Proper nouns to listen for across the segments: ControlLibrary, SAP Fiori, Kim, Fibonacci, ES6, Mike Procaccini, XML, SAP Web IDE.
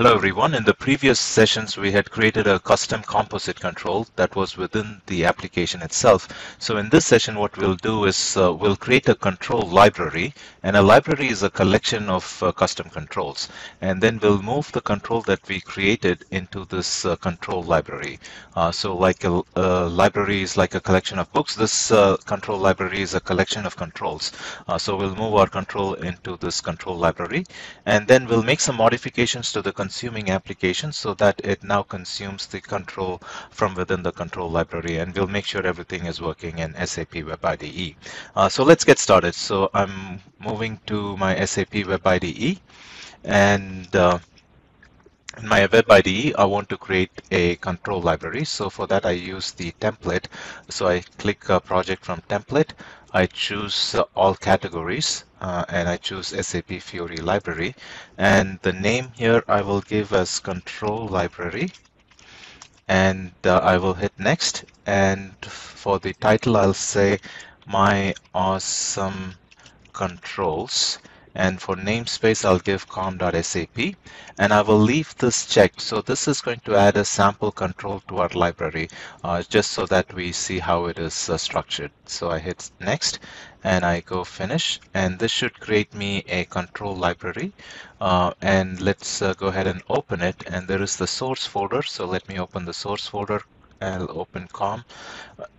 Hello everyone. In the previous sessions, we had created a custom composite control that was within the application itself. So in this session, what we'll do is we'll create a control library, and a library is a collection of custom controls. And then we'll move the control that we created into this control library. So like a library is like a collection of books, this control library is a collection of controls. So we'll move our control into this control library, and then we'll make some modifications to the consuming application so that it now consumes the control from within the control library, and we'll make sure everything is working in SAP Web IDE. So let's get started. So I'm moving to my SAP Web IDE, and in my Web IDE, I want to create a control library. So for that, I use the template. So I click Project from Template. I choose all categories, and I choose SAP Fiori library. And the name here I will give as control library. And I will hit next. And for the title, I'll say my awesome controls. And for namespace, I'll give com.sap, and I will leave this checked. So this is going to add a sample control to our library, just so that we see how it is structured. So I hit next, and I go finish, and this should create me a control library. And let's go ahead and open it. And there is the source folder. So let me open the source folder. I'll open com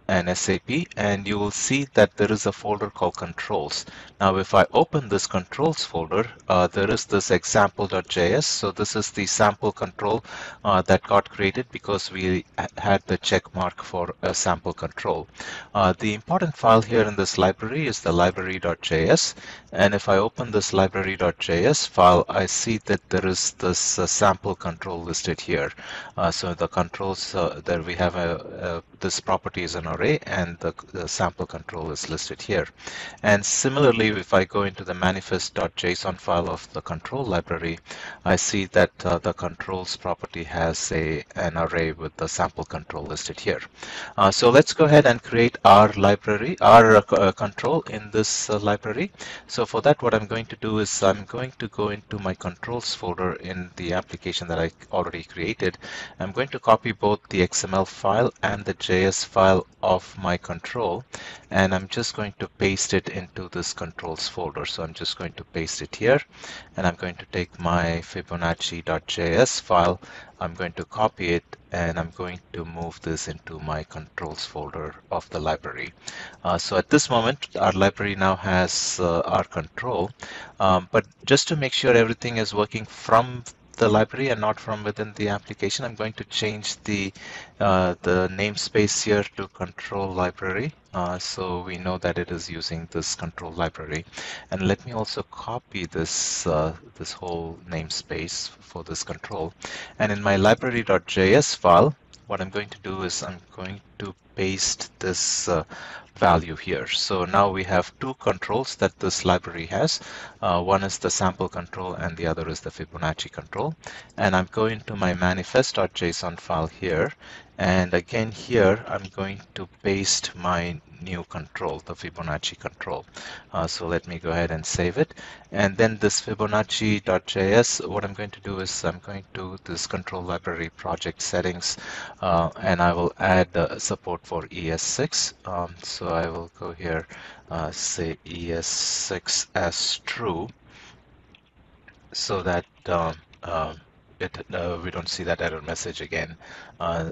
and SAP, and you will see that there is a folder called controls. Now, if I open this controls folder, there is this example.js. So this is the sample control that got created because we had the check mark for a sample control. The important file here in this library is the library.js. And if I open this library.js file, I see that there is this sample control listed here. So the controls that we have, this property is an array, and the sample control is listed here. And similarly, if I go into the manifest.json file of the control library, I see that the controls property has an array with the sample control listed here. So let's go ahead and create our library, our control in this library. So for that, what I'm going to do is I'm going to go into my controls folder in the application that I already created. I'm going to copy both the XML file and the JS file of my control, and I'm just going to paste it into this controls folder. So I'm just going to paste it here, and I'm going to take my Fibonacci.js file, I'm going to copy it, and I'm going to move this into my controls folder of the library. So at this moment, our library now has our control, but just to make sure everything is working from the library and not from within the application, I'm going to change the namespace here to control library, so we know that it is using this control library. And let me also copy this this whole namespace for this control. And in my library.js file, what I'm going to do is I'm going to paste this value here. So now we have two controls that this library has. One is the sample control, and the other is the Fibonacci control. And I'm going to my manifest.json file here. And again here, I'm going to paste my new control, the Fibonacci control. So let me go ahead and save it. And then this Fibonacci.js, what I'm going to do is I'm going to this control library project settings, and I will add support for ES6. So I will go here, say ES6 as true, so that we don't see that error message again.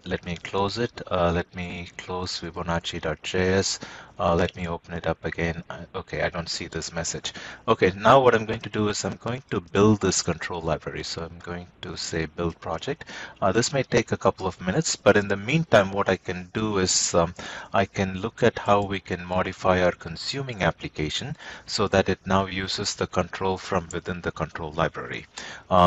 Let me close it. Let me close Fibonacci.js. Let me open it up again. Okay, I don't see this message. Okay, now what I'm going to do is I'm going to build this control library. So I'm going to say build project. This may take a couple of minutes, but in the meantime, what I can do is I can look at how we can modify our consuming application so that it now uses the control from within the control library.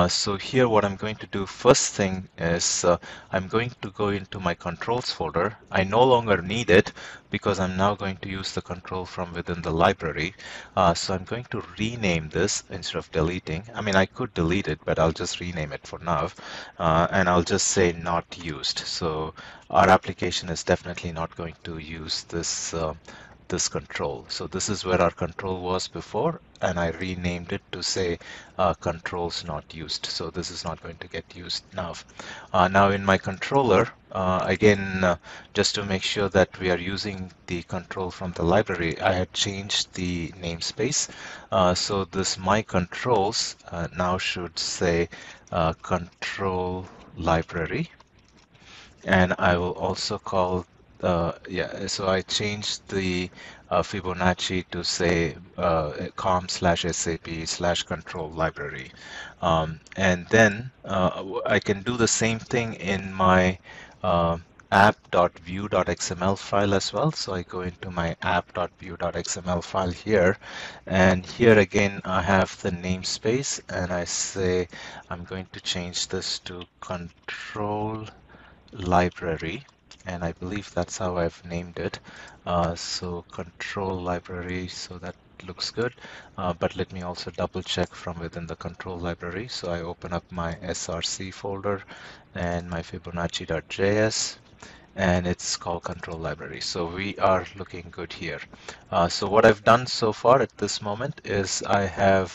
So here, what I'm going to do first thing is I'm going to go into my controls folder. I no longer need it because I'm now going to use the control from within the library. So I'm going to rename this instead of deleting. I mean, I could delete it, but I'll just rename it for now. And I'll just say not used. So our application is definitely not going to use this control. So this is where our control was before, and I renamed it to say controls not used. So this is not going to get used now. Now in my controller, again, just to make sure that we are using the control from the library, I had changed the namespace. So this my controls now should say control library. And I will also call, so I changed the Fibonacci to say com/SAP/control library. And then I can do the same thing in my app.view.xml file as well. So I go into my app.view.xml file here, and here again I have the namespace, and I say I'm going to change this to control library, and I believe that's how I've named it. So control library, so that looks good, but let me also double check from within the control library. So I open up my src folder and my fibonacci.js, and it's called control library. So we are looking good here. So what I've done so far at this moment is I have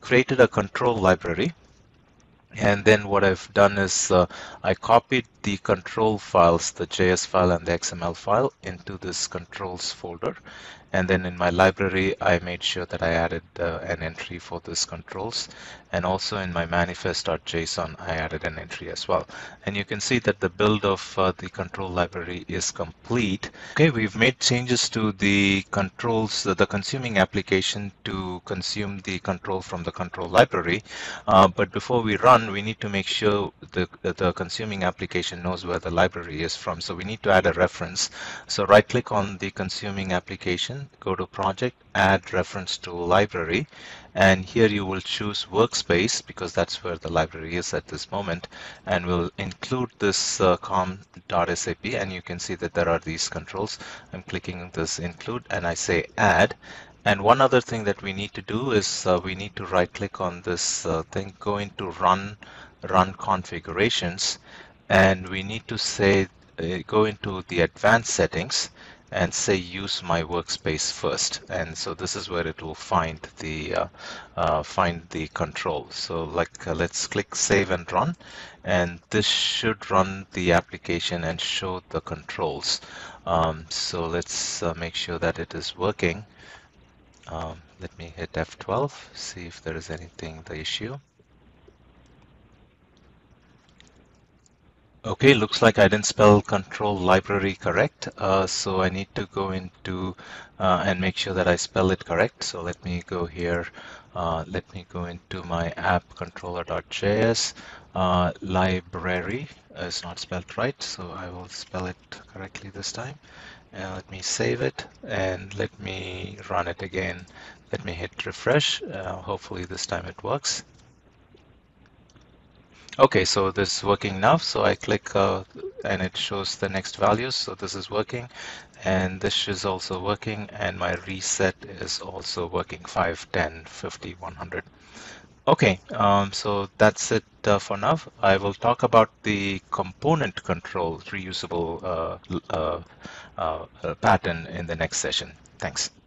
created a control library. And then what I've done is I copied the control files, the JS file and the XML file, into this controls folder. And then in my library, I made sure that I added an entry for this controls. And also in my manifest.json, I added an entry as well. And you can see that the build of the control library is complete. Okay, we've made changes to the controls, the consuming application to consume the control from the control library. But before we run, we need to make sure the consuming application knows where the library is from. So we need to add a reference. So right click on the consuming application, go to project, add reference to library, and here you will choose workspace because that's where the library is at this moment, and we'll include this com.sap, and you can see that there are these controls. I'm clicking this include and I say add. And one other thing that we need to do is we need to right click on this thing, go into run configurations, and we need to say go into the advanced settings and say use my workspace first. And so this is where it will find the control. So like let's click save and run, and this should run the application and show the controls. So let's make sure that it is working. Let me hit F12, see if there is anything the issue. Okay, looks like I didn't spell control library correct, so I need to go into and make sure that I spell it correct. So let me go here, let me go into my app controller.js. Library is not spelled right, so I will spell it correctly this time. Let me save it and let me run it again. Let me hit refresh, hopefully this time it works. Okay, so this is working now. So I click and it shows the next values. So this is working, and this is also working, and my reset is also working, 5, 10, 50, 100. Okay, so that's it for now. I will talk about the component control reusable pattern in the next session. Thanks.